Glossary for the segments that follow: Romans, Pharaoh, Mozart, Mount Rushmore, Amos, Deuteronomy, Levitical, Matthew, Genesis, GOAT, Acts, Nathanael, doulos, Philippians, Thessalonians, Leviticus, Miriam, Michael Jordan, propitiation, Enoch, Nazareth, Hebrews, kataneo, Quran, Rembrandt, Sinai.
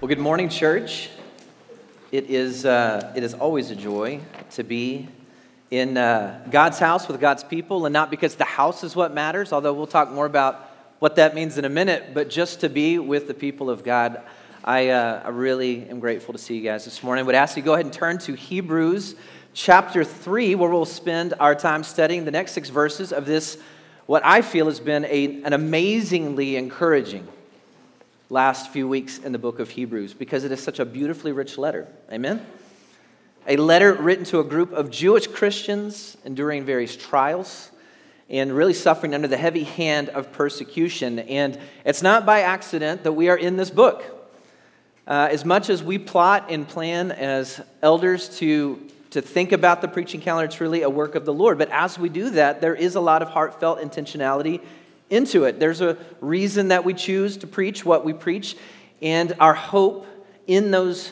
Well, good morning, church. It is always a joy to be in God's house with God's people, and not because the house is what matters, although we'll talk more about what that means in a minute, but just to be with the people of God. I really am grateful to see you guys this morning. I would ask you to go ahead and turn to Hebrews chapter 3, where we'll spend our time studying the next 6 verses of this, what I feel has been an amazingly encouraging last few weeks in the book of Hebrews, because it is such a beautifully rich letter. Amen? A letter written to a group of Jewish Christians enduring various trials and really suffering under the heavy hand of persecution. And it's not by accident that we are in this book. As much as we plot and plan as elders to think about the preaching calendar, it's really a work of the Lord. But as we do that, there is a lot of heartfelt intentionality into it. There's a reason that we choose to preach what we preach, and our hope in those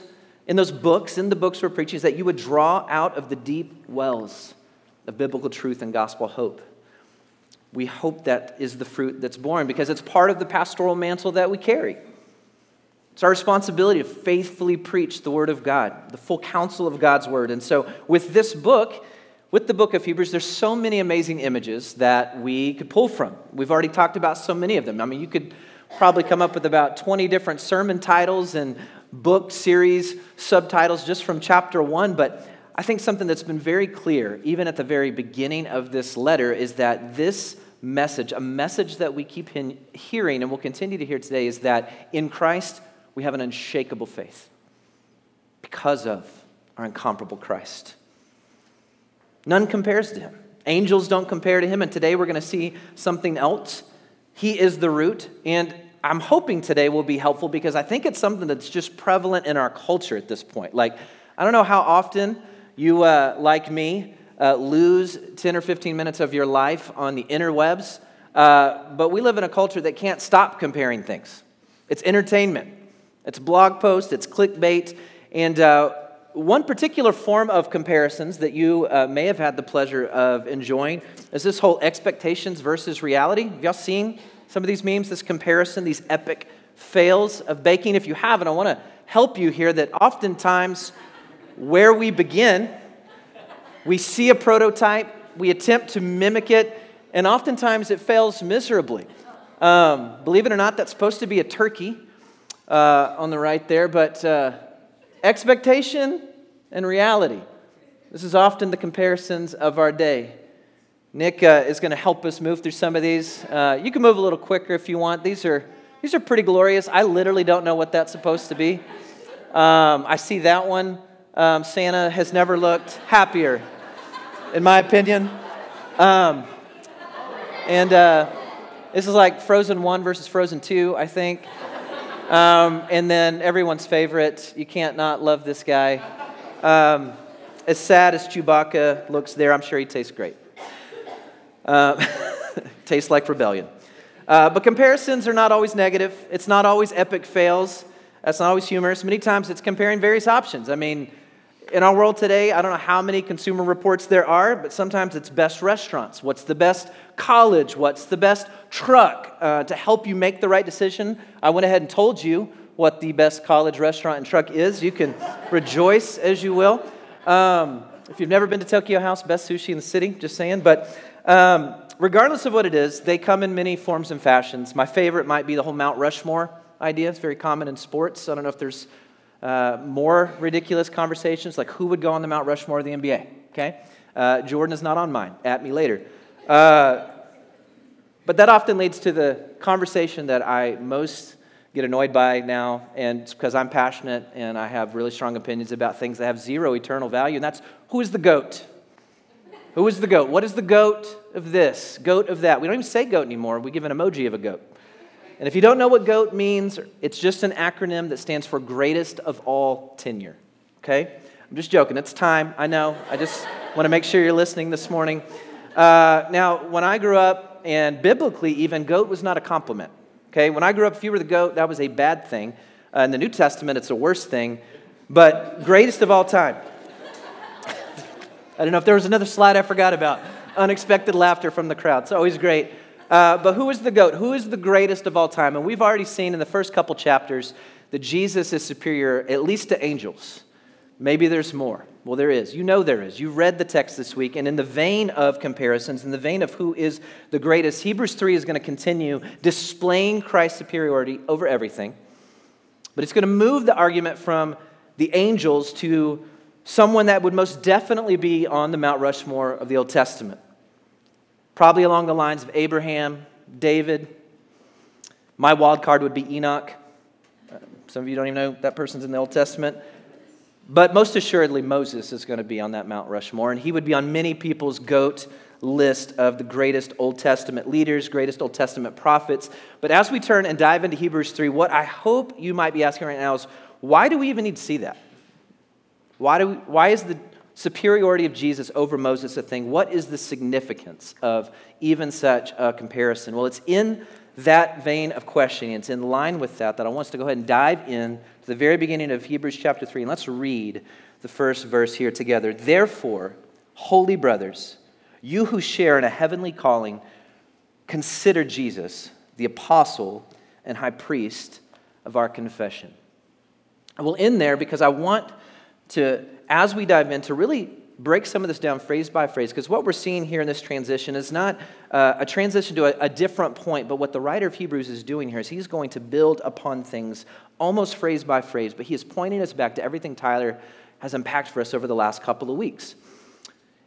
books, in the books we're preaching, is that you would draw out of the deep wells of biblical truth and gospel hope. We hope that is the fruit that's born, because it's part of the pastoral mantle that we carry. It's our responsibility to faithfully preach the Word of God, the full counsel of God's Word. And so with this book, with the book of Hebrews, there's so many amazing images that we could pull from. We've already talked about so many of them. I mean, you could probably come up with about 20 different sermon titles and book series subtitles just from chapter 1, but I think something that's been very clear, even at the very beginning of this letter, is that this message, a message that we keep hearing and will continue to hear today, is that in Christ we have an unshakable faith because of our incomparable Christ. None compares to him. Angels don't compare to him, and today we're going to see something else. He is the root, and I'm hoping today will be helpful, because I think it's something that's just prevalent in our culture at this point. Like, I don't know how often you, like me, lose 10 or 15 minutes of your life on the interwebs, but we live in a culture that can't stop comparing things. It's entertainment. It's blog posts. It's clickbait, and one particular form of comparisons that you may have had the pleasure of enjoying is this whole expectations versus reality. Have y'all seen some of these memes, this comparison, these epic fails of baking? If you haven't, I want to help you here that oftentimes where we begin, we see a prototype, we attempt to mimic it, and oftentimes it fails miserably. Believe it or not, that's supposed to be a turkey on the right there, but expectation and reality. This is often the comparisons of our day. Nick is going to help us move through some of these. You can move a little quicker if you want. These are pretty glorious. I literally don't know what that's supposed to be. I see that one. Santa has never looked happier, in my opinion. This is like Frozen 1 versus Frozen 2, I think. And then everyone's favorite, you can't not love this guy. As sad as Chewbacca looks there, I'm sure he tastes great. Tastes like rebellion. But comparisons are not always negative. It's not always epic fails. That's not always humorous. Many times it's comparing various options. I mean, in our world today, I don't know how many consumer reports there are, but sometimes it's best restaurants. What's the best college? What's the best truck? To help you make the right decision, I went ahead and told you what the best college, restaurant, and truck is. You can rejoice as you will. If you've never been to Tokyo House, best sushi in the city, just saying. But regardless of what it is, they come in many forms and fashions. My favorite might be the whole Mount Rushmore idea. It's very common in sports. I don't know if there's more ridiculous conversations, like who would go on the Mount Rushmore of the NBA, okay? Jordan is not on mine. At me later. But that often leads to the conversation that I most get annoyed by now, and it's because I'm passionate and I have really strong opinions about things that have zero eternal value, and that's who is the goat? Who is the goat? What is the goat of this? Goat of that? We don't even say goat anymore. We give an emoji of a goat. And if you don't know what GOAT means, it's just an acronym that stands for greatest of all tenure, okay? I'm just joking. It's time. I know. I just want to make sure you're listening this morning. Now, when I grew up, and biblically even, GOAT was not a compliment, okay? When I grew up, if you were the GOAT, that was a bad thing. In the New Testament, it's the worst thing. But greatest of all time. I don't know if there was another slide I forgot about. Unexpected laughter from the crowd. It's always great. But who is the GOAT? Who is the greatest of all time? And we've already seen in the first couple chapters that Jesus is superior at least to angels. Maybe there's more. Well, there is. You know there is. You read the text this week, and in the vein of comparisons, in the vein of who is the greatest, Hebrews 3 is going to continue displaying Christ's superiority over everything, but it's going to move the argument from the angels to someone that would most definitely be on the Mount Rushmore of the Old Testament, probably along the lines of Abraham, David. My wild card would be Enoch. Some of you don't even know that person's in the Old Testament. But most assuredly, Moses is going to be on that Mount Rushmore, and he would be on many people's GOAT list of the greatest Old Testament leaders, greatest Old Testament prophets. But as we turn and dive into Hebrews 3, what I hope you might be asking right now is, why do we even need to see that? Why is the superiority of Jesus over Moses a thing? What is the significance of even such a comparison? Well, it's in that vein of questioning, it's in line with that, that I want us to go ahead and dive in to the very beginning of Hebrews chapter 3. And let's read the first verse here together. Therefore, holy brothers, you who share in a heavenly calling, consider Jesus, the apostle and high priest of our confession. I will end there because I want to, as we dive in, to really break some of this down phrase by phrase, because what we're seeing here in this transition is not a transition to a different point, but what the writer of Hebrews is doing here is he's going to build upon things almost phrase by phrase, but he is pointing us back to everything Tyler has unpacked for us over the last couple of weeks.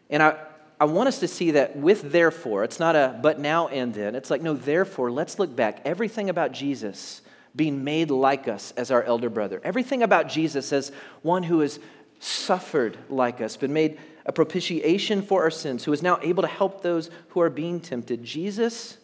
And I want us to see that with therefore, it's not a but now and then. It's like, no, therefore, let's look back. Everything about Jesus being made like us as our elder brother. Everything about Jesus as one who has suffered like us, been made a propitiation for our sins, who is now able to help those who are being tempted. Jesus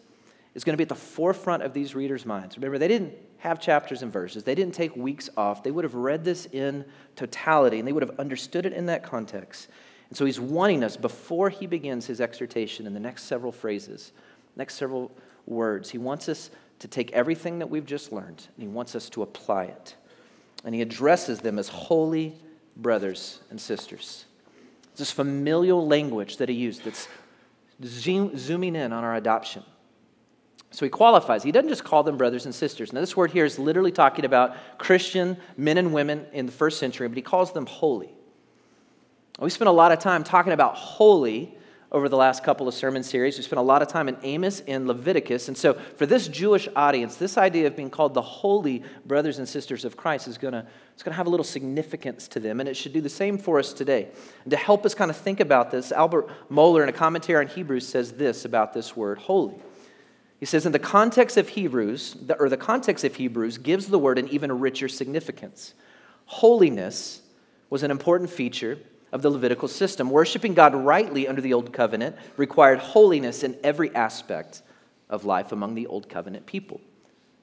is going to be at the forefront of these readers' minds. Remember, they didn't have chapters and verses. They didn't take weeks off. They would have read this in totality, and they would have understood it in that context. And so he's wanting us, before he begins his exhortation in the next several phrases, next several words, he wants us to take everything that we've just learned, and he wants us to apply it. And he addresses them as holy brothers and sisters. It's this familial language that he used that's zooming in on our adoption. So he qualifies. He doesn't just call them brothers and sisters. Now, this word here is literally talking about Christian men and women in the first century, but he calls them holy. We spent a lot of time talking about holy over the last couple of sermon series. We spent a lot of time in Amos and Leviticus. And so for this Jewish audience, this idea of being called the holy brothers and sisters of Christ is going to have a little significance to them, and it should do the same for us today. And to help us kind of think about this, Albert Mohler in a commentary on Hebrews says this about this word holy. He says, in the context of Hebrews, the context of Hebrews gives the word an even richer significance. Holiness was an important feature of the Levitical system. Worshiping God rightly under the Old Covenant required holiness in every aspect of life among the Old Covenant people.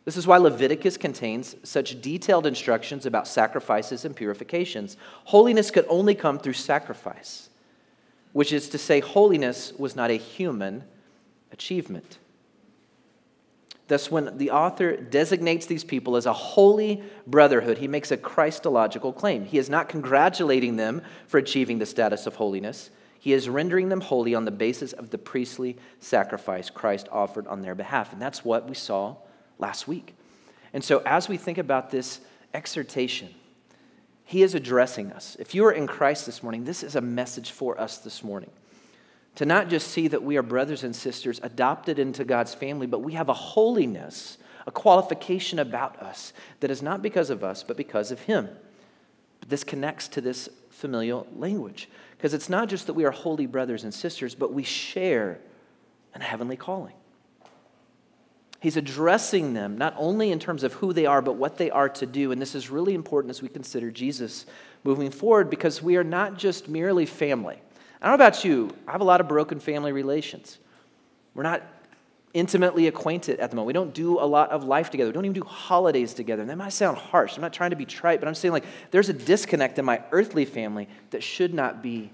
This is why Leviticus contains such detailed instructions about sacrifices and purifications. Holiness could only come through sacrifice, which is to say holiness was not a human achievement. Thus, when the author designates these people as a holy brotherhood, he makes a Christological claim. He is not congratulating them for achieving the status of holiness. He is rendering them holy on the basis of the priestly sacrifice Christ offered on their behalf. And that's what we saw last week. And so as we think about this exhortation, he is addressing us. If you are in Christ this morning, this is a message for us this morning. To not just see that we are brothers and sisters adopted into God's family, but we have a holiness, a qualification about us that is not because of us, but because of him. But this connects to this familial language, because it's not just that we are holy brothers and sisters, but we share a heavenly calling. He's addressing them not only in terms of who they are, but what they are to do. And this is really important as we consider Jesus moving forward, because we are not just merely family. I don't know about you, I have a lot of broken family relations. We're not intimately acquainted at the moment. We don't do a lot of life together. We don't even do holidays together. And that might sound harsh. I'm not trying to be trite, but I'm saying, like, there's a disconnect in my earthly family that should not be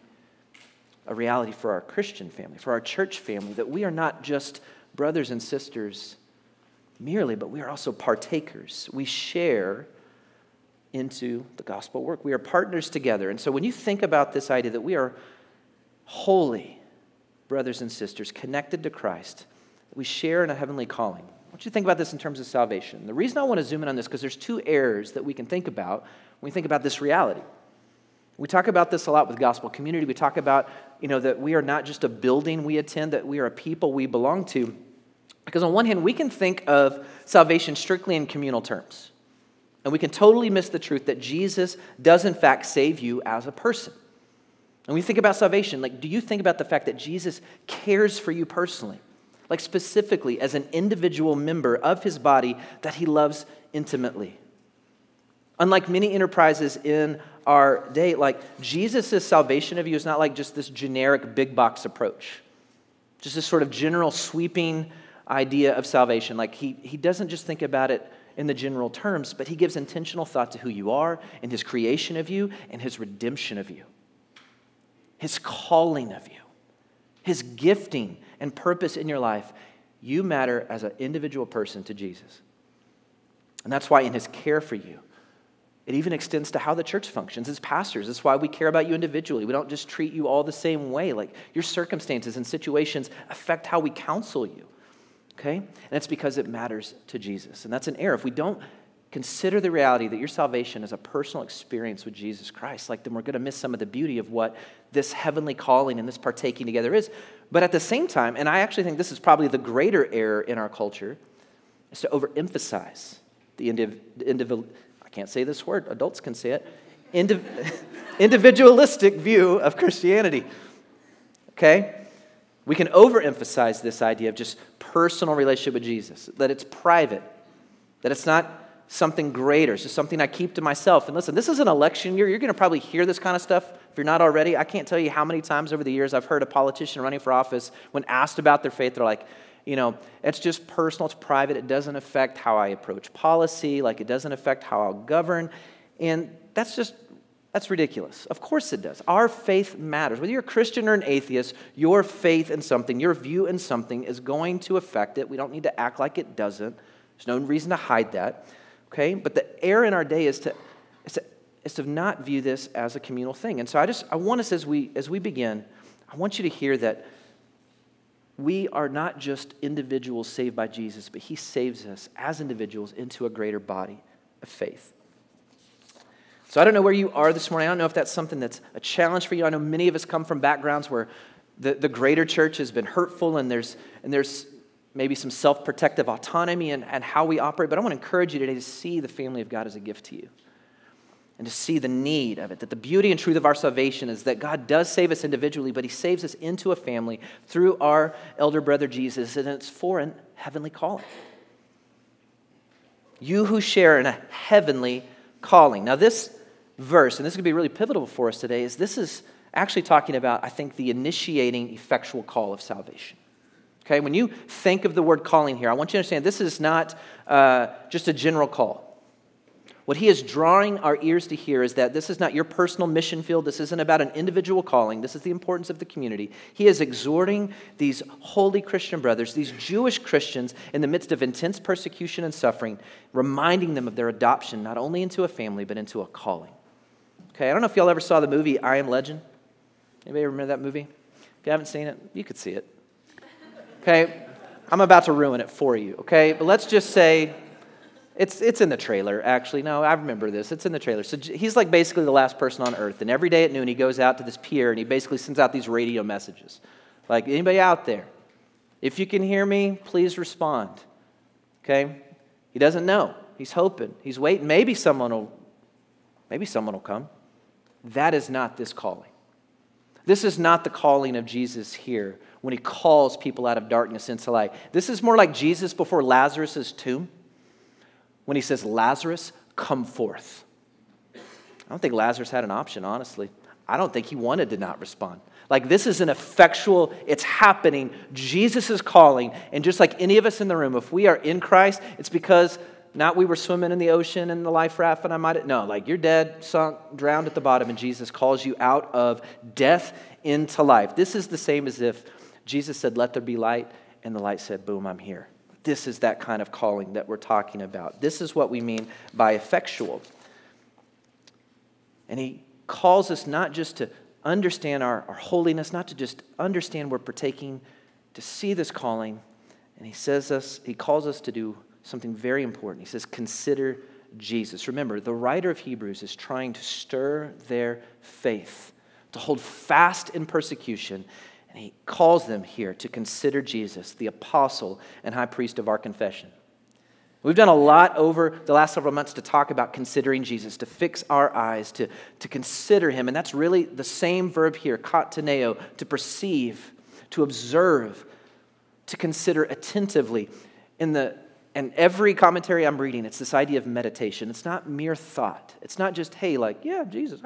a reality for our Christian family, for our church family, that we are not just brothers and sisters merely, but we are also partakers. We share into the gospel work. We are partners together. And so when you think about this idea that we are holy brothers and sisters connected to Christ, we share in a heavenly calling. I want you to think about this in terms of salvation. The reason I want to zoom in on this is because there's two errors that we can think about when we think about this reality. We talk about this a lot with gospel community. We talk about, that we are not just a building we attend, that we are a people we belong to. Because on one hand, we can think of salvation strictly in communal terms. And we can totally miss the truth that Jesus does, in fact, save you as a person. And we think about salvation, do you think about the fact that Jesus cares for you personally? Specifically as an individual member of his body that he loves intimately. Unlike many enterprises in our day, Jesus' salvation of you is not just this generic big box approach, just this sort of general sweeping idea of salvation. He doesn't just think about it in the general terms, but he gives intentional thought to who you are and his creation of you and his redemption of you, his calling of you, his gifting and purpose in your life. You matter as an individual person to Jesus. And that's why in his care for you, it even extends to how the church functions as pastors. That's why we care about you individually. We don't just treat you all the same way. Your circumstances and situations affect how we counsel you, okay? And it's because it matters to Jesus. And that's an error. If we don't consider the reality that your salvation is a personal experience with Jesus Christ, then we're going to miss some of the beauty of what this heavenly calling and this partaking together is. But at the same time, and I actually think this is probably the greater error in our culture, is to overemphasize the individual. I can't say this word. Adults can say it. Individualistic view of Christianity, okay? We can overemphasize this idea of just personal relationship with Jesus, that it's private, that it's not something greater. It's just something I keep to myself. And listen, this is an election year. You're going to probably hear this kind of stuff if you're not already. I can't tell you how many times over the years I've heard a politician running for office, when asked about their faith, they're like, it's just personal, it's private, it doesn't affect how I approach policy, it doesn't affect how I'll govern, and that's ridiculous. Of course it does. Our faith matters. Whether you're a Christian or an atheist, your faith in something, your view in something is going to affect it. We don't need to act like it doesn't. There's no reason to hide that, okay? But the error in our day is to not view this as a communal thing. And so I want us, as we begin, I want you to hear that we are not just individuals saved by Jesus, but he saves us as individuals into a greater body of faith. So I don't know where you are this morning. I don't know if that's something that's a challenge for you. I know many of us come from backgrounds where the greater church has been hurtful, and there's maybe some self-protective autonomy and how we operate. But I want to encourage you today to see the family of God as a gift to you, and to see the need of it, that the beauty and truth of our salvation is that God does save us individually, but he saves us into a family through our elder brother Jesus, and it's for a heavenly calling. You who share in a heavenly calling. Now this verse, and this is going to be really pivotal for us today, this is actually talking about, I think, the initiating effectual call of salvation. Okay, when you think of the word calling here, I want you to understand this is not just a general call. What he is drawing our ears to hear is that this is not your personal mission field. This isn't about an individual calling. This is the importance of the community. He is exhorting these holy Christian brothers, these Jewish Christians in the midst of intense persecution and suffering, reminding them of their adoption, not only into a family, but into a calling. Okay, I don't know if y'all ever saw the movie I Am Legend. Anybody remember that movie? If you haven't seen it, you could see it. Okay, I'm about to ruin it for you, okay? But let's just say... It's in the trailer, actually. No, I remember this. It's in the trailer. So he's basically the last person on earth. And every day at noon, he goes out to this pier, and he basically sends out these radio messages. Anybody out there? If you can hear me, please respond. Okay? He doesn't know. He's hoping. He's waiting. Maybe someone will come. That is not this calling. This is not the calling of Jesus here when he calls people out of darkness into light. This is more like Jesus before Lazarus' tomb, when he says, Lazarus, come forth. I don't think Lazarus had an option, honestly. I don't think he wanted to not respond. This is an effectual, it's happening. Jesus is calling. And just like any of us in the room, if we are in Christ, it's because not we were swimming in the ocean and the life raft, and you're dead, sunk, drowned at the bottom, and Jesus calls you out of death into life. This is the same as if Jesus said, let there be light, and the light said, boom, I'm here. This is that kind of calling that we're talking about. This is what we mean by effectual. And he calls us not just to understand our holiness, not to just understand we're partaking, to see this calling And he calls us to do something very important. He says, consider Jesus. Remember, the writer of Hebrews is trying to stir their faith, to hold fast in persecution. And he calls them here to consider Jesus, the apostle and high priest of our confession. We've done a lot over the last several months to talk about considering Jesus, to fix our eyes, to consider him. And that's really the same verb here, kataneo, to perceive, to observe, to consider attentively. And every commentary I'm reading, it's this idea of meditation. It's not mere thought. It's not just, hey, like, yeah, Jesus,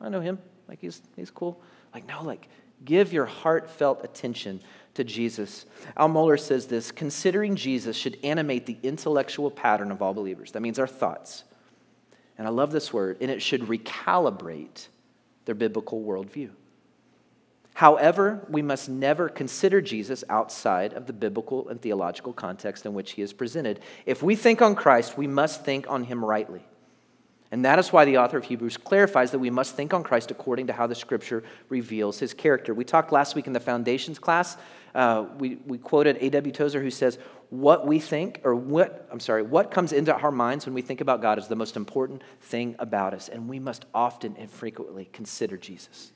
I know him. Like, he's cool. Like, no, like, give your heartfelt attention to Jesus. Al Mohler says this: considering Jesus should animate the intellectual pattern of all believers. That means our thoughts. And I love this word. And it should recalibrate their biblical worldview. However, we must never consider Jesus outside of the biblical and theological context in which he is presented. If we think on Christ, we must think on him rightly. And that is why the author of Hebrews clarifies that we must think on Christ according to how the Scripture reveals his character. We talked last week in the Foundations class. We quoted A.W. Tozer, who says, what comes into our minds when we think about God is the most important thing about us. And we must often and frequently consider Jesus,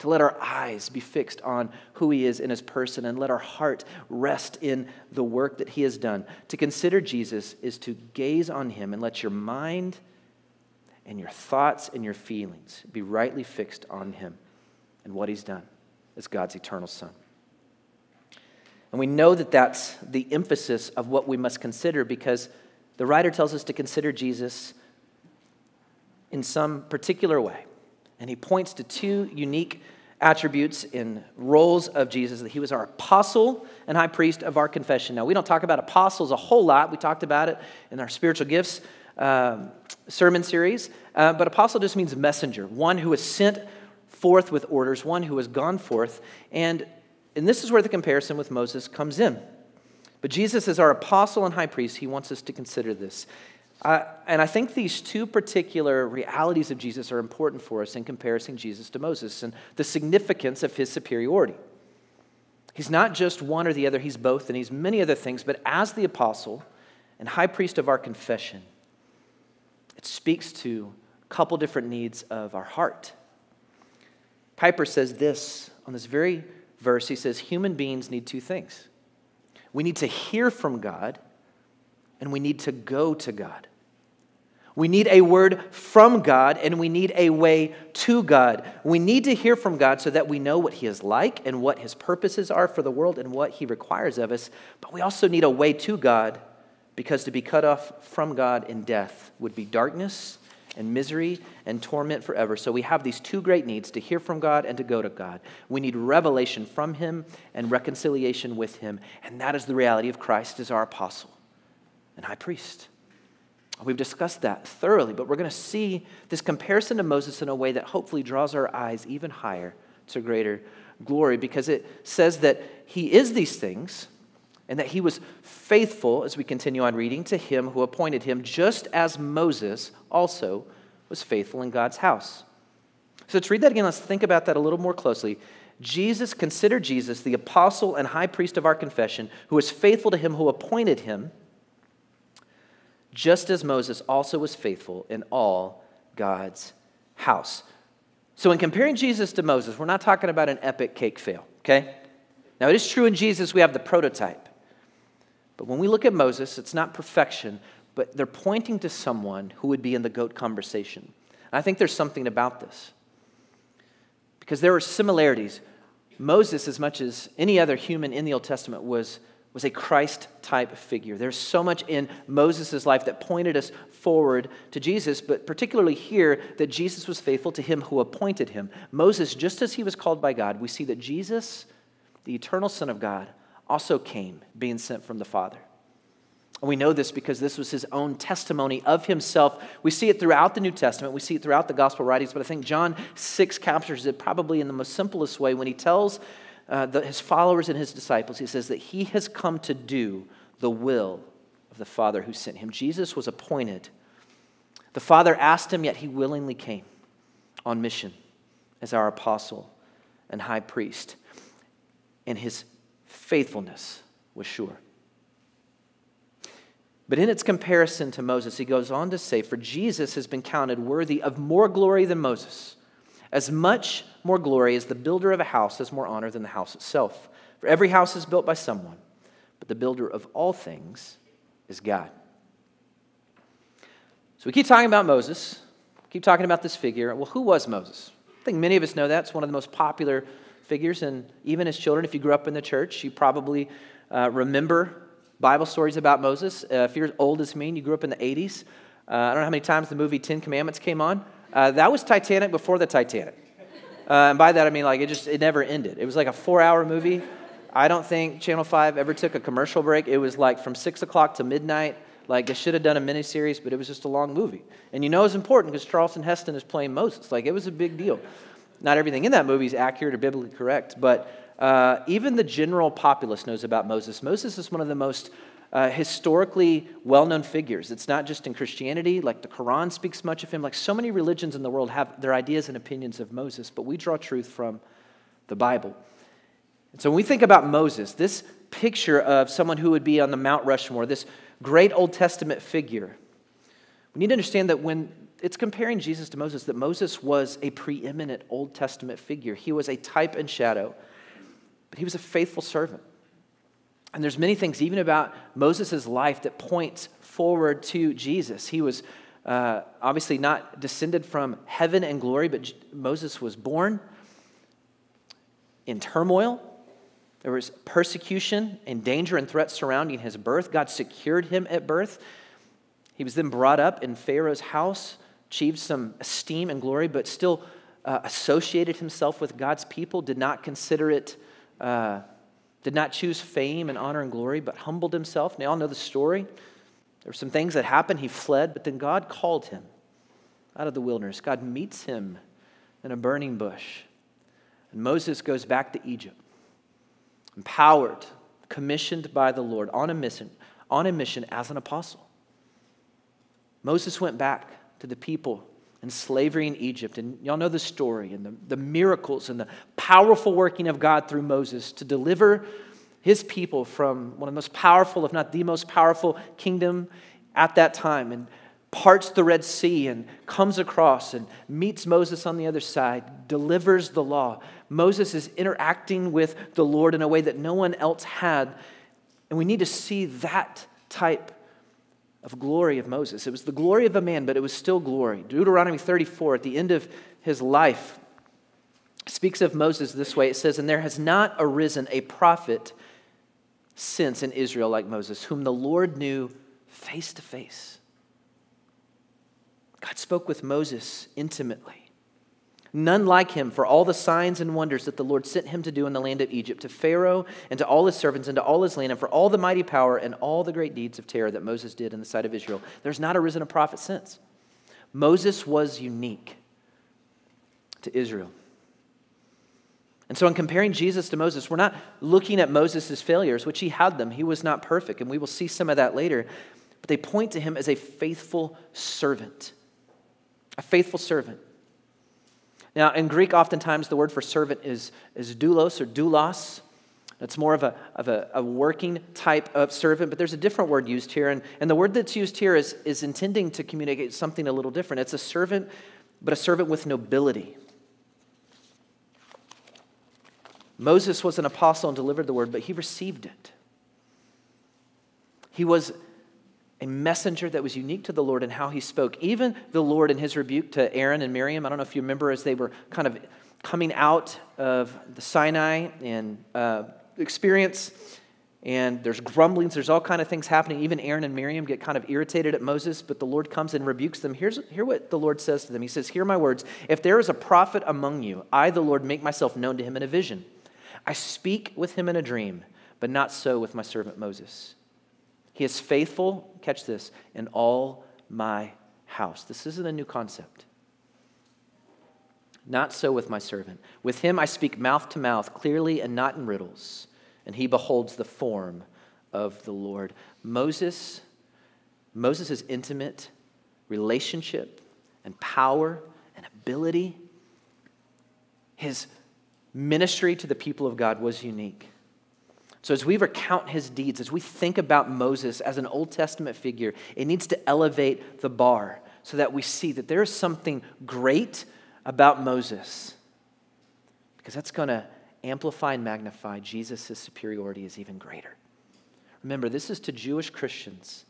to let our eyes be fixed on who he is in his person and let our heart rest in the work that he has done. To consider Jesus is to gaze on him and let your mind and your thoughts and your feelings be rightly fixed on him and what he's done as God's eternal Son. And we know that that's the emphasis of what we must consider, because the writer tells us to consider Jesus in some particular way. And he points to two unique attributes and roles of Jesus, that he was our apostle and high priest of our confession. Now, we don't talk about apostles a whole lot. We talked about it in our spiritual gifts sermon series. But apostle just means messenger, one who is sent forth with orders, one who has gone forth. And this is where the comparison with Moses comes in. But Jesus is our apostle and high priest. He wants us to consider this. And I think these two particular realities of Jesus are important for us in comparing Jesus to Moses and the significance of his superiority. He's not just one or the other, he's both, and he's many other things, but as the apostle and high priest of our confession, it speaks to a couple different needs of our heart. Piper says this, on this very verse, he says, human beings need two things. We need to hear from God, and we need to go to God. We need a word from God, and we need a way to God. We need to hear from God so that we know what he is like and what his purposes are for the world and what he requires of us. But we also need a way to God, because to be cut off from God in death would be darkness and misery and torment forever. So we have these two great needs, to hear from God and to go to God. We need revelation from him and reconciliation with him. And that is the reality of Christ as our apostle and high priest. We've discussed that thoroughly, but we're going to see this comparison to Moses in a way that hopefully draws our eyes even higher to greater glory, because it says that he is these things and that he was faithful, as we continue on reading, to him who appointed him, just as Moses also was faithful in God's house. So let's read that again. Let's think about that a little more closely. Consider Jesus, the apostle and high priest of our confession, who was faithful to him who appointed him, just as Moses also was faithful in all God's house. So in comparing Jesus to Moses, we're not talking about an epic cake fail, okay? Now, it is true in Jesus we have the prototype. But when we look at Moses, it's not perfection, but they're pointing to someone who would be in the goat conversation. And I think there's something about this, because there are similarities. Moses, as much as any other human in the Old Testament, was a Christ-type figure. There's so much in Moses' life that pointed us forward to Jesus, but particularly here, that Jesus was faithful to him who appointed him. Moses, just as he was called by God, we see that Jesus, the eternal Son of God, also came, being sent from the Father. And we know this because this was his own testimony of himself. We see it throughout the New Testament. We see it throughout the gospel writings, but I think John 6 captures it probably in the most simplest way when he tells his followers and his disciples, he says that he has come to do the will of the Father who sent him. Jesus was appointed. The Father asked him, yet he willingly came on mission as our apostle and high priest. And his faithfulness was sure. But in its comparison to Moses, he goes on to say, for Jesus has been counted worthy of more glory than Moses. As much more glory as the builder of a house has more honor than the house itself. For every house is built by someone, but the builder of all things is God. So we keep talking about Moses, keep talking about this figure. Well, who was Moses? I think many of us know that. It's one of the most popular figures, and even as children, if you grew up in the church, you probably remember Bible stories about Moses. If you're as old as me and you grew up in the 80s, I don't know how many times the movie 10 Commandments came on. That was Titanic before the Titanic. And by that, I mean, like, it never ended. It was like a 4-hour movie. I don't think Channel 5 ever took a commercial break. It was like from 6 o'clock to midnight. Like, they should have done a miniseries, but it was just a long movie. And you know it's important because Charlton Heston is playing Moses. Like, it was a big deal. Not everything in that movie is accurate or biblically correct, but even the general populace knows about Moses. Moses is one of the most historically well-known figures. It's not just in Christianity. Like, the Quran speaks much of him. Like, so many religions in the world have their ideas and opinions of Moses, but we draw truth from the Bible. And so when we think about Moses, this picture of someone who would be on the Mount Rushmore, this great Old Testament figure, we need to understand that when it's comparing Jesus to Moses, that Moses was a preeminent Old Testament figure. He was a type and shadow. But he was a faithful servant. And there's many things even about Moses' life that points forward to Jesus. He was obviously not descended from heaven and glory, but Moses was born in turmoil. There was persecution and danger and threats surrounding his birth. God secured him at birth. He was then brought up in Pharaoh's house, achieved some esteem and glory, but still associated himself with God's people, did not choose fame and honor and glory, but humbled himself. And they all know the story. There were some things that happened. He fled, but then God called him out of the wilderness. God meets him in a burning bush. And Moses goes back to Egypt, empowered, commissioned by the Lord on a mission as an apostle. Moses went back to the people in slavery in Egypt. And y'all know the story and the miracles and the powerful working of God through Moses to deliver his people from one of the most powerful, if not the most powerful kingdom at that time, and parts the Red Sea and comes across and meets Moses on the other side, delivers the law. Moses is interacting with the Lord in a way that no one else had. And we need to see that type of glory of Moses. It was the glory of a man, but it was still glory. Deuteronomy 34, at the end of his life, speaks of Moses this way. It says, and there has not arisen a prophet since in Israel like Moses, whom the Lord knew face to face. God spoke with Moses intimately. None like him for all the signs and wonders that the Lord sent him to do in the land of Egypt, to Pharaoh and to all his servants and to all his land, and for all the mighty power and all the great deeds of terror that Moses did in the sight of Israel. There's not arisen a prophet since. Moses was unique to Israel. And so in comparing Jesus to Moses, we're not looking at Moses' failures, which he had them. He was not perfect, and we will see some of that later. But they point to him as a faithful servant. A faithful servant. Now, in Greek, oftentimes the word for servant is doulos or doulos. It's more of a working type of servant, but there's a different word used here. And the word that's used here is intending to communicate something a little different. It's a servant, but a servant with nobility. Moses was an apostle and delivered the word, but he received it. He was a messenger that was unique to the Lord in how he spoke. Even the Lord in his rebuke to Aaron and Miriam, I don't know if you remember as they were kind of coming out of the Sinai and experience, and there's grumblings, there's all kind of things happening. Even Aaron and Miriam get kind of irritated at Moses, but the Lord comes and rebukes them. Hear what the Lord says to them. He says, hear my words. If there is a prophet among you, I, the Lord, make myself known to him in a vision. I speak with him in a dream, but not so with my servant Moses. He is faithful, catch this, in all my house. This isn't a new concept. Not so with my servant. With him I speak mouth to mouth, clearly and not in riddles, and he beholds the form of the Lord. Moses' intimate relationship and power and ability, his ministry to the people of God was unique. So as we recount his deeds, as we think about Moses as an Old Testament figure, it needs to elevate the bar so that we see that there is something great about Moses, because that's going to amplify and magnify Jesus' superiority is even greater. Remember, this is to Jewish Christians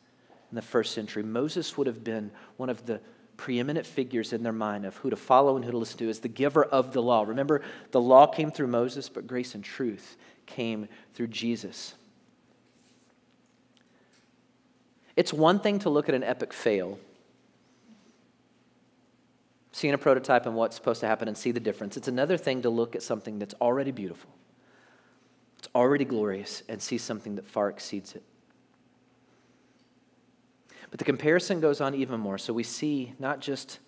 in the first century. Moses would have been one of the preeminent figures in their mind of who to follow and who to listen to as the giver of the law. Remember, the law came through Moses, but grace and truth came through Jesus. It's one thing to look at an epic fail, seeing a prototype and what's supposed to happen and see the difference. It's another thing to look at something that's already beautiful, it's already glorious, and see something that far exceeds it. But the comparison goes on even more. So we see not just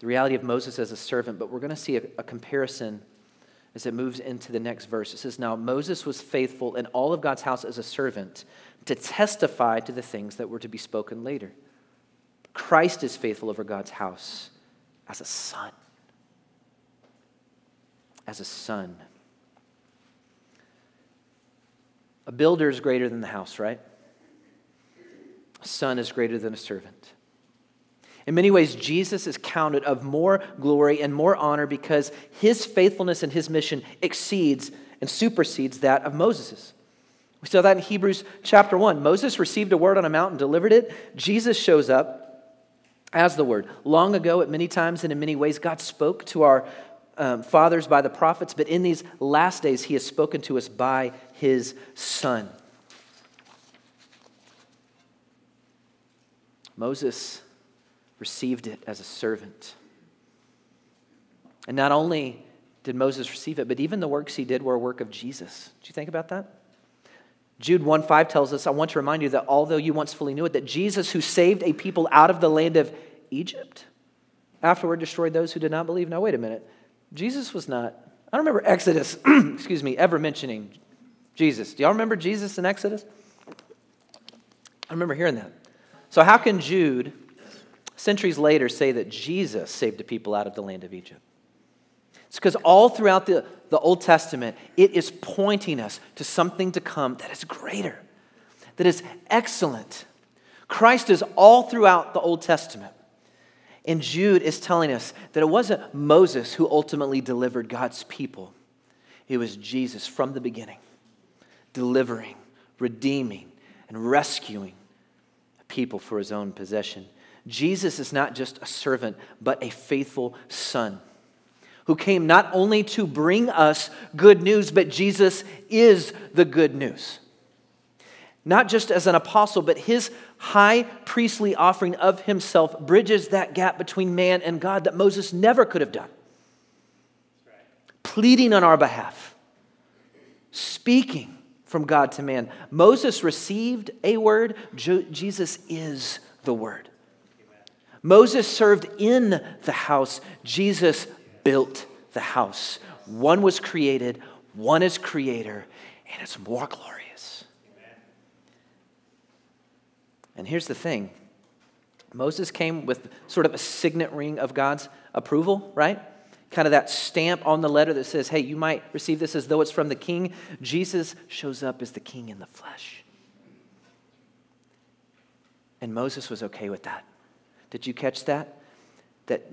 the reality of Moses as a servant, but we're going to see a comparison as it moves into the next verse. It says, "Now Moses was faithful in all of God's house as a servant to testify to the things that were to be spoken later. Christ is faithful over God's house as a son." As a son. A builder is greater than the house, right? A son is greater than a servant. In many ways, Jesus is counted of more glory and more honor because his faithfulness and his mission exceeds and supersedes that of Moses's. We saw that in Hebrews chapter 1. Moses received a word on a mountain, delivered it. Jesus shows up as the word. Long ago, at many times and in many ways, God spoke to our fathers by the prophets, but in these last days, he has spoken to us by his son. Moses received it as a servant. And not only did Moses receive it, but even the works he did were a work of Jesus. Did you think about that? Jude 1:5 tells us, "I want to remind you that although you once fully knew it, that Jesus, who saved a people out of the land of Egypt, afterward destroyed those who did not believe." Now, wait a minute. Jesus was not, I don't remember Exodus, excuse me, ever mentioning Jesus. Do y'all remember Jesus in Exodus? I remember hearing that. So how can Jude, centuries later, say that Jesus saved the people out of the land of Egypt? It's because all throughout the Old Testament, it is pointing us to something to come that is greater, that is excellent. Christ is all throughout the Old Testament. And Jude is telling us that it wasn't Moses who ultimately delivered God's people. It was Jesus from the beginning, delivering, redeeming, and rescuing people for his own possession. Jesus is not just a servant, but a faithful son who came not only to bring us good news, but Jesus is the good news. Not just as an apostle, but his high priestly offering of himself bridges that gap between man and God that Moses never could have done. Pleading on our behalf, speaking from God to man. Moses received a word. Jesus is the word. Amen. Moses served in the house. Jesus built the house. One was created. One is creator. And it's more glorious. Amen. And here's the thing. Moses came with sort of a signet ring of God's approval, right? Kind of that stamp on the letter that says, hey, you might receive this as though it's from the king. Jesus shows up as the king in the flesh. And Moses was okay with that. Did you catch that? That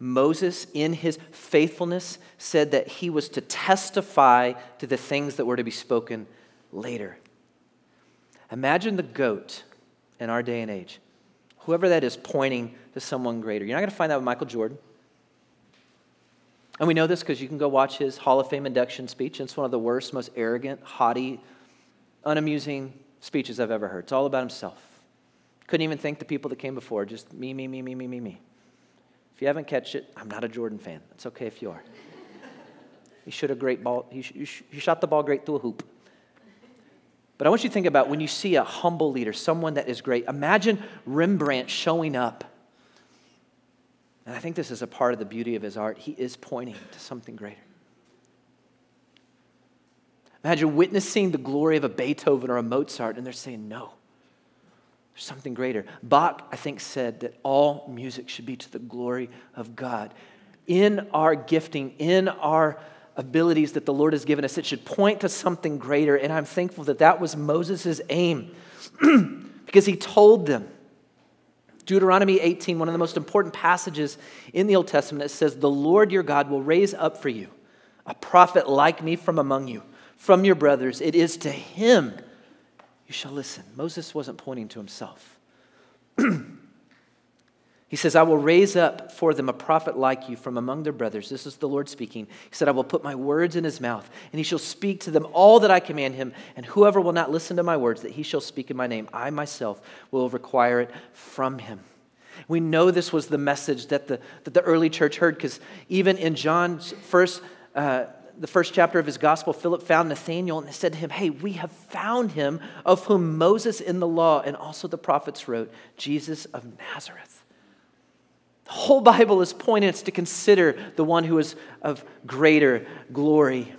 Moses, in his faithfulness, said that he was to testify to the things that were to be spoken later. Imagine the goat in our day and age. Whoever that is pointing to someone greater. You're not going to find that with Michael Jordan. And we know this because you can go watch his Hall of Fame induction speech. It's one of the worst, most arrogant, haughty, unamusing speeches I've ever heard. It's all about himself. Couldn't even thank the people that came before. Just me, me, me, me, me, me, me. If you haven't catch it, I'm not a Jordan fan. It's okay if you are. He shot a great ball. He shot the ball great through a hoop. But I want you to think about when you see a humble leader, someone that is great. Imagine Rembrandt showing up. And I think this is a part of the beauty of his art. He is pointing to something greater. Imagine witnessing the glory of a Beethoven or a Mozart, and they're saying, no, there's something greater. Bach, I think, said that all music should be to the glory of God. In our gifting, in our abilities that the Lord has given us. It should point to something greater. And I'm thankful that that was Moses' aim because he told them. Deuteronomy 18, one of the most important passages in the Old Testament, it says, "The Lord your God will raise up for you a prophet like me from among you, from your brothers. It is to him you shall listen." Moses wasn't pointing to himself. He says, "I will raise up for them a prophet like you from among their brothers." This is the Lord speaking. He said, "I will put my words in his mouth, and he shall speak to them all that I command him. And whoever will not listen to my words that he shall speak in my name, I myself will require it from him." We know this was the message that the early church heard, because even in John's the first chapter of his gospel, Philip found Nathanael and said to him, "Hey, we have found him of whom Moses in the law and also the prophets wrote, Jesus of Nazareth." The whole Bible is pointing us to consider the one who is of greater glory.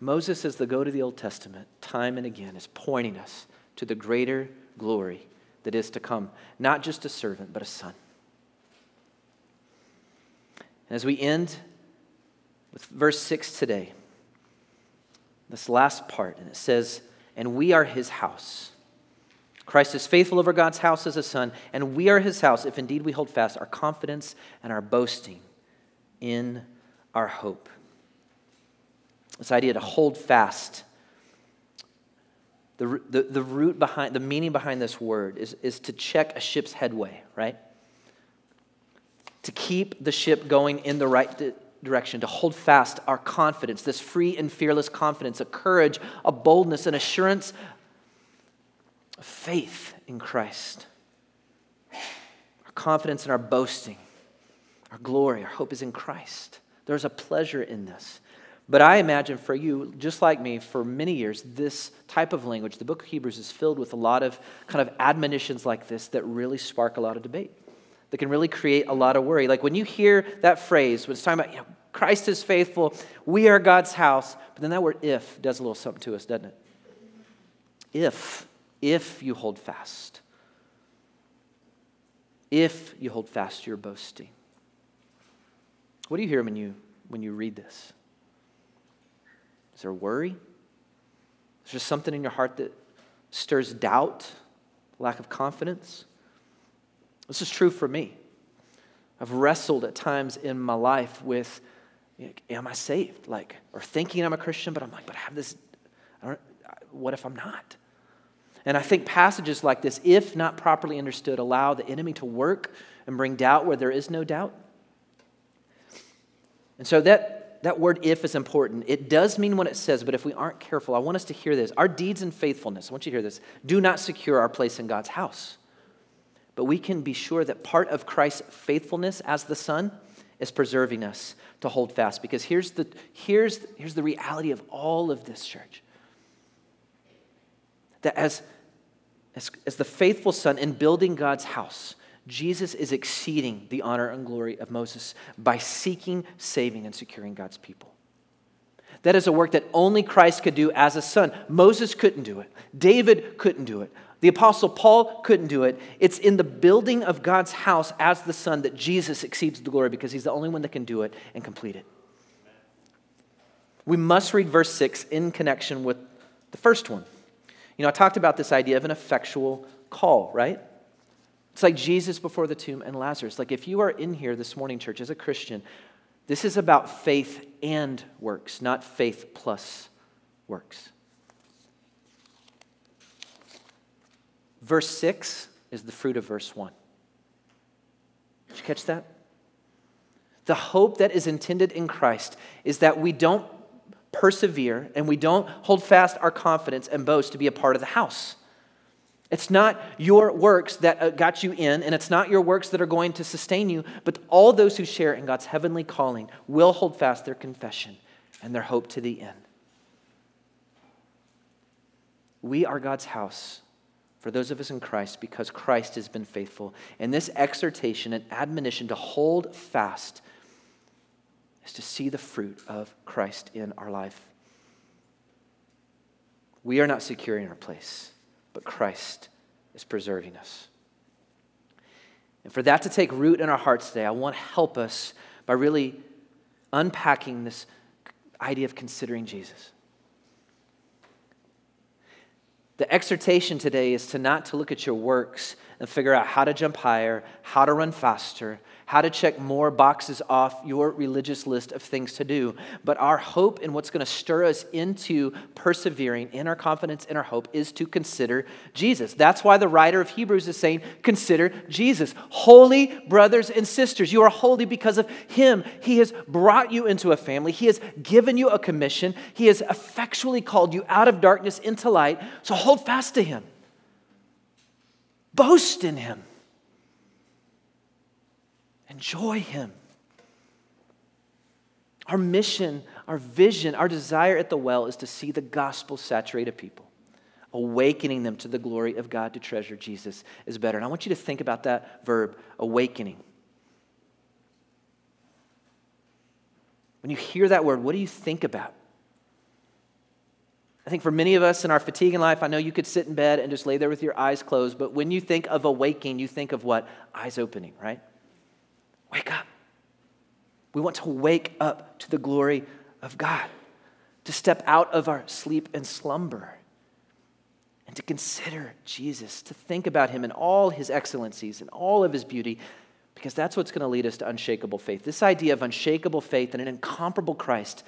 Moses, as the go-to of the Old Testament, time and again, is pointing us to the greater glory that is to come. Not just a servant, but a son. And as we end with verse 6 today, this last part, and it says, "And we are his house." Christ is faithful over God's house as a son, and we are his house if indeed we hold fast our confidence and our boasting in our hope. This idea to hold fast, the root behind, the meaning behind this word is to check a ship's headway, right? To keep the ship going in the right direction, to hold fast our confidence, this free and fearless confidence, a courage, a boldness, an assurance faith in Christ. Our confidence and our boasting, our glory, our hope is in Christ. There's a pleasure in this. But I imagine for you, just like me, for many years, this type of language, the book of Hebrews is filled with a lot of kind of admonitions like this that really spark a lot of debate, that can really create a lot of worry. Like when you hear that phrase, when it's talking about, you know, Christ is faithful, we are God's house, but then that word "if" does a little something to us, doesn't it? If you hold fast. If you hold fast to your boasting. What do you hear when you read this? Is there worry? Is there something in your heart that stirs doubt, lack of confidence? This is true for me. I've wrestled at times in my life with, you know, am I saved? Like, or thinking I'm a Christian, but I'm like, but I have this, what if I'm not? And I think passages like this, if not properly understood, allow the enemy to work and bring doubt where there is no doubt. And so that word "if" is important. It does mean what it says, but if we aren't careful, I want us to hear this. Our deeds and faithfulness, I want you to hear this, do not secure our place in God's house. But we can be sure that part of Christ's faithfulness as the Son is preserving us to hold fast. Because here's the reality of all of this, church. That as the faithful son in building God's house, Jesus is exceeding the honor and glory of Moses by seeking, saving, and securing God's people. That is a work that only Christ could do as a son. Moses couldn't do it. David couldn't do it. The Apostle Paul couldn't do it. It's in the building of God's house as the son that Jesus exceeds the glory, because he's the only one that can do it and complete it. We must read verse 6 in connection with the first one. You know, I talked about this idea of an effectual call, right? It's like Jesus before the tomb and Lazarus. Like if you are in here this morning, church, as a Christian, this is about faith and works, not faith plus works. Verse 6 is the fruit of verse 1. Did you catch that? The hope that is intended in Christ is that we don't persevere and we don't hold fast our confidence and boast to be a part of the house. It's not your works that got you in, and it's not your works that are going to sustain you, but all those who share in God's heavenly calling will hold fast their confession and their hope to the end. We are God's house for those of us in Christ because Christ has been faithful. And this exhortation and admonition to hold fast is to see the fruit of Christ in our life. We are not secure in our place, but Christ is preserving us. And for that to take root in our hearts today, I want to help us by really unpacking this idea of considering Jesus. The exhortation today is to not to look at your works and figure out how to jump higher, how to run faster, how to check more boxes off your religious list of things to do. But our hope and what's going to stir us into persevering in our confidence and our hope is to consider Jesus. That's why the writer of Hebrews is saying, consider Jesus. Holy brothers and sisters, you are holy because of him. He has brought you into a family. He has given you a commission. He has effectually called you out of darkness into light. So hold fast to him. Boast in him. Enjoy him. Our mission, our vision, our desire at the well is to see the gospel saturate a people, awakening them to the glory of God. To treasure Jesus is better. And I want you to think about that verb, awakening. When you hear that word, what do you think about? I think for many of us in our fatigue in life, I know you could sit in bed and just lay there with your eyes closed, but when you think of awakening, you think of what? Eyes opening, right? Wake up. We want to wake up to the glory of God, to step out of our sleep and slumber, and to consider Jesus, to think about him and all his excellencies and all of his beauty, because that's what's going to lead us to unshakable faith. This idea of unshakable faith and an incomparable Christ,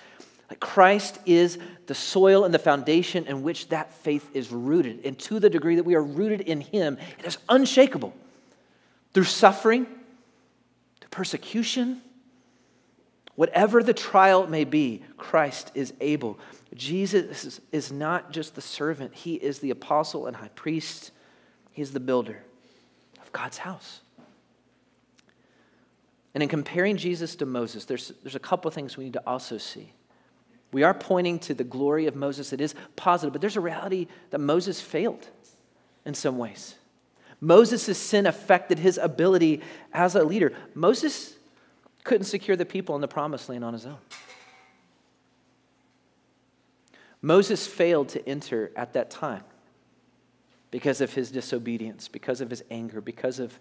like Christ is the soil and the foundation in which that faith is rooted. And to the degree that we are rooted in him, it is unshakable through suffering, persecution, whatever the trial may be, Christ is able. Jesus is not just the servant. He is the apostle and high priest. He is the builder of God's house. And in comparing Jesus to Moses, there's a couple of things we need to also see. We are pointing to the glory of Moses. It is positive, but there's a reality that Moses failed in some ways. Moses' sin affected his ability as a leader. Moses couldn't secure the people in the promised land on his own. Moses failed to enter at that time because of his disobedience, because of his anger, because of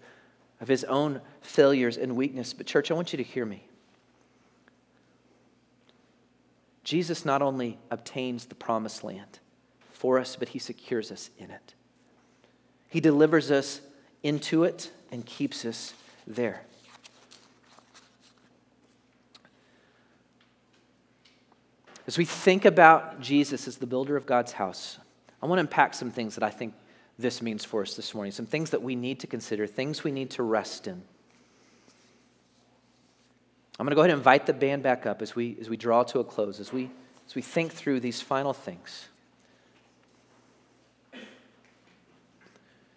his own failures and weakness. But church, I want you to hear me. Jesus not only obtains the promised land for us, but he secures us in it. He delivers us into it and keeps us there. As we think about Jesus as the builder of God's house, I want to unpack some things that I think this means for us this morning, some things that we need to consider, things we need to rest in. I'm going to go ahead and invite the band back up as we draw to a close, as we think through these final things.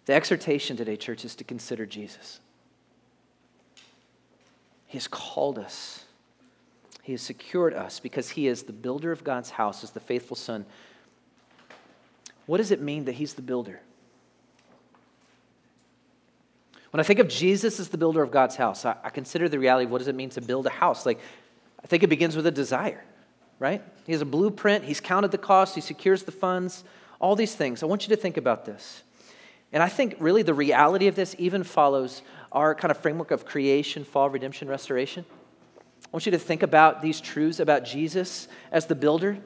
The exhortation today, church, is to consider Jesus. He has called us. He has secured us because he is the builder of God's house, is the faithful son. What does it mean that he's the builder? When I think of Jesus as the builder of God's house, I consider the reality of what does it mean to build a house. Like, I think it begins with a desire, right? He has a blueprint. He's counted the cost. He secures the funds. All these things. I want you to think about this. And I think really the reality of this even follows our kind of framework of creation, fall, redemption, restoration. I want you to think about these truths about Jesus as the builder.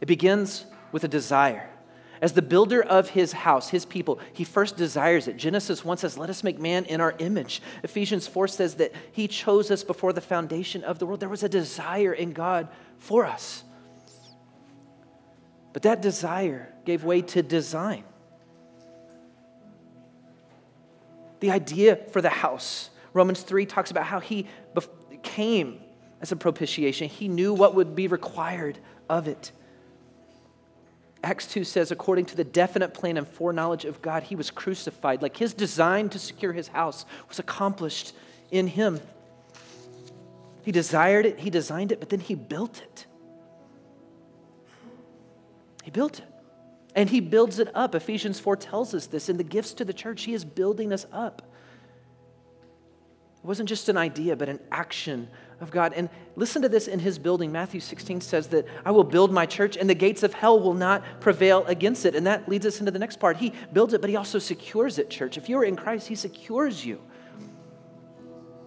It begins with a desire. As the builder of his house, his people, he first desires it. Genesis 1 says, let us make man in our image. Ephesians 4 says that he chose us before the foundation of the world. There was a desire in God for us. But that desire gave way to design. The idea for the house. Romans 3 talks about how he came as a propitiation. He knew what would be required of it. Acts 2 says, according to the definite plan and foreknowledge of God, he was crucified. Like his design to secure his house was accomplished in him. He desired it, he designed it, but then he built it. He built it. And he builds it up. Ephesians 4 tells us this. In the gifts to the church, he is building us up. It wasn't just an idea, but an action of God. And listen to this in his building. Matthew 16 says that I will build my church and the gates of hell will not prevail against it. And that leads us into the next part. He builds it, but he also secures it, church. If you are in Christ, he secures you.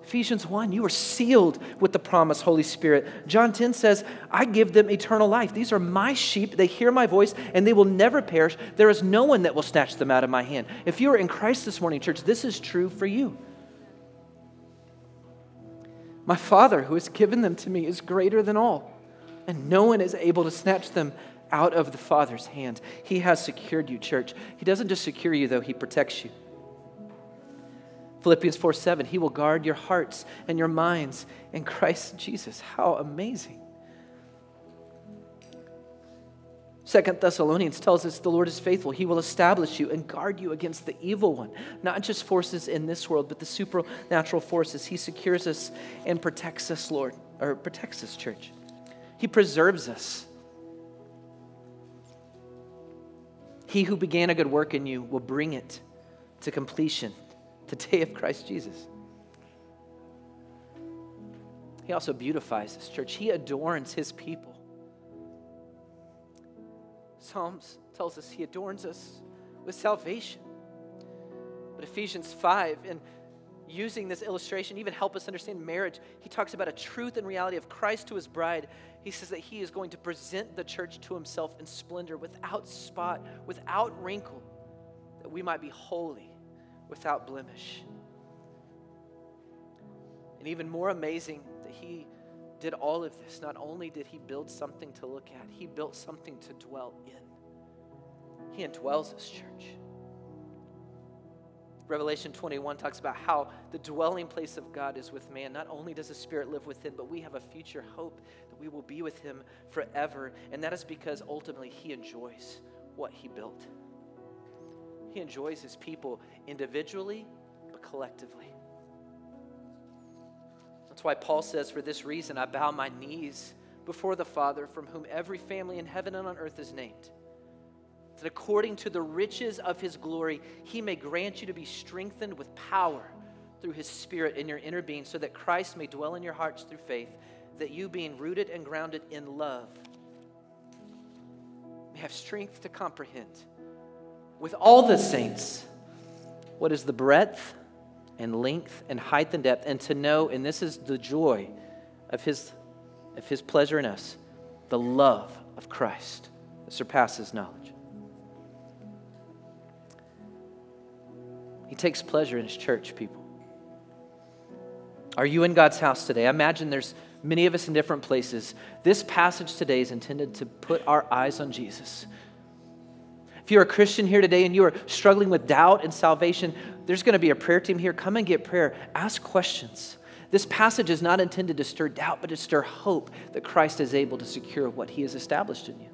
Ephesians 1, you are sealed with the promised Holy Spirit. John 10 says, I give them eternal life. These are my sheep. They hear my voice, and they will never perish. There is no one that will snatch them out of my hand. If you are in Christ this morning, church, this is true for you. My Father, who has given them to me, is greater than all, and no one is able to snatch them out of the Father's hand. He has secured you, church. He doesn't just secure you, though. He protects you. Philippians 4:7, he will guard your hearts and your minds in Christ Jesus. How amazing. 2 Thessalonians tells us the Lord is faithful. He will establish you and guard you against the evil one. Not just forces in this world, but the supernatural forces. He secures us and protects us, Lord, or protects us, church. He preserves us. He who began a good work in you will bring it to completion, the day of Christ Jesus. He also beautifies this church. He adorns his people. Psalms tells us he adorns us with salvation. But Ephesians 5, and using this illustration, even help us understand marriage, he talks about a truth and reality of Christ to his bride. He says that he is going to present the church to himself in splendor, without spot, without wrinkle, that we might be holy, without blemish. And even more amazing that he did all of this. Not only did he build something to look at, he built something to dwell in. He indwells us, church. Revelation 21 talks about how the dwelling place of God is with man. Not only does the Spirit live within, but we have a future hope that we will be with him forever. And that is because ultimately he enjoys what he built. He enjoys his people individually, but collectively. That's why Paul says, for this reason, I bow my knees before the Father, from whom every family in heaven and on earth is named, that according to the riches of his glory, he may grant you to be strengthened with power through his Spirit in your inner being, so that Christ may dwell in your hearts through faith, that you, being rooted and grounded in love, may have strength to comprehend with all the saints what is the breadth and length and height and depth, and to know, and this is the joy of his pleasure in us, the love of Christ that surpasses knowledge. He takes pleasure in his church, people. Are you in God's house today? I imagine there's many of us in different places. This passage today is intended to put our eyes on Jesus. If you're a Christian here today and you are struggling with doubt and salvation, there's going to be a prayer team here. Come and get prayer. Ask questions. This passage is not intended to stir doubt, but to stir hope that Christ is able to secure what he has established in you.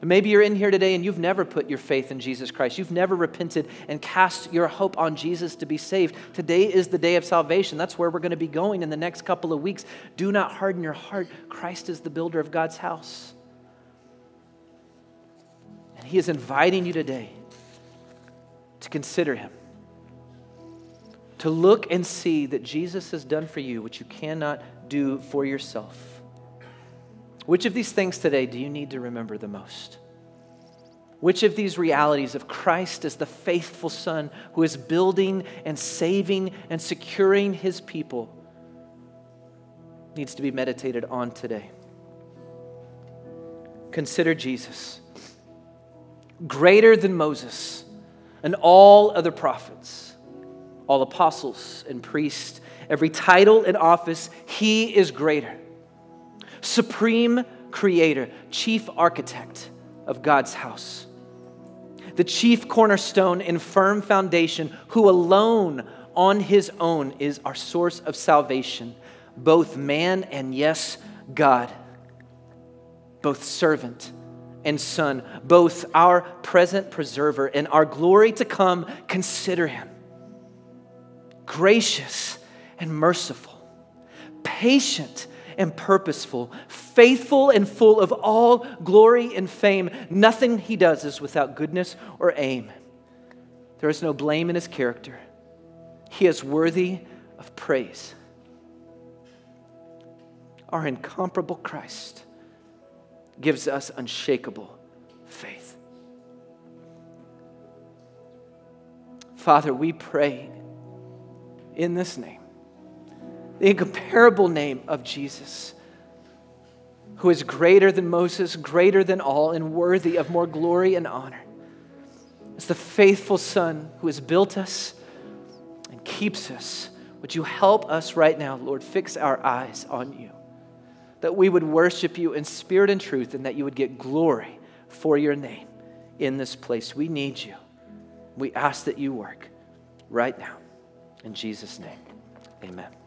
And maybe you're in here today and you've never put your faith in Jesus Christ. You've never repented and cast your hope on Jesus to be saved. Today is the day of salvation. That's where we're going to be going in the next couple of weeks. Do not harden your heart. Christ is the builder of God's house. He is inviting you today to consider him, to look and see that Jesus has done for you what you cannot do for yourself. Which of these things today do you need to remember the most? Which of these realities of Christ as the faithful Son who is building and saving and securing his people needs to be meditated on today? Consider Jesus. Greater than Moses and all other prophets, all apostles and priests, every title and office, he is greater. Supreme creator, chief architect of God's house. The chief cornerstone and firm foundation, who alone on his own is our source of salvation, both man and yes, God, both servant and Son, both our present preserver and our glory to come. Consider him. Gracious and merciful, patient and purposeful, faithful and full of all glory and fame. Nothing he does is without goodness or aim. There is no blame in his character. He is worthy of praise. Our incomparable Christ gives us unshakable faith. Father, we pray in this name The incomparable name of Jesus, who is greater than Moses, greater than all, and worthy of more glory and honor. It's the faithful Son who has built us and keeps us. Would you help us right now, Lord, fix our eyes on you, that we would worship you in spirit and truth, and that you would get glory for your name in this place. We need you. We ask that you work right now. In Jesus' name, amen.